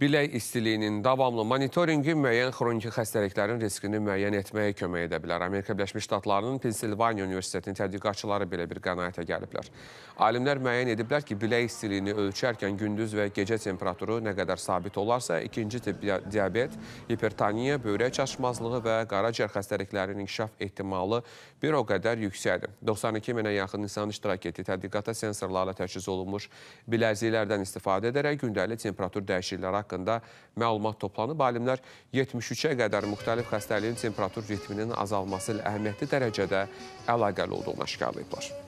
bilək istiliyinin davamlı monitoringi müəyyən xroniki xəstəliklərin riskini müəyyən etməyə kömək edə bilər. Amerika Birləşmiş Ştatlarının Pensilvanya Universitetinin tədqiqatçıları belə bir qənaətə gəliblər. Alimlər müəyyən ediblər ki, bilək istiliyini ölçərkən gündüz və gecə temperaturu nə qədər sabit olarsa, ikinci tip diabet, hipertaniya, böyrək çatışmazlığı və qaraciyər xəstəliklərinin inkişaf ehtimalı bir o qədər yüksəkdir. 92.000-ə yaxın insan iştirak etdiyi tədqiqata sensorlarla təchiz olunmuş bilərziklərdən istifadə edərək gündəlik temperatur dəyişiklikləri haqqında məlumat toplanıb, alimlər 73-ə qədər müxtəlif xəstəliyin temperatur ritminin azalması ilə əhəmiyyətli dərəcədə əlaqəli olduğunu aşkarlayıblar.